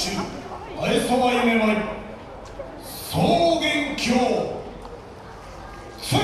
主あえそば夢舞草原郷つい。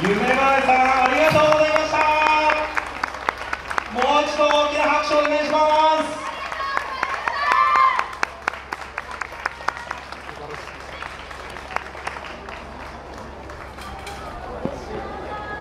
夢舞さんありがとうございました。もう一度大きな拍手をお願いします。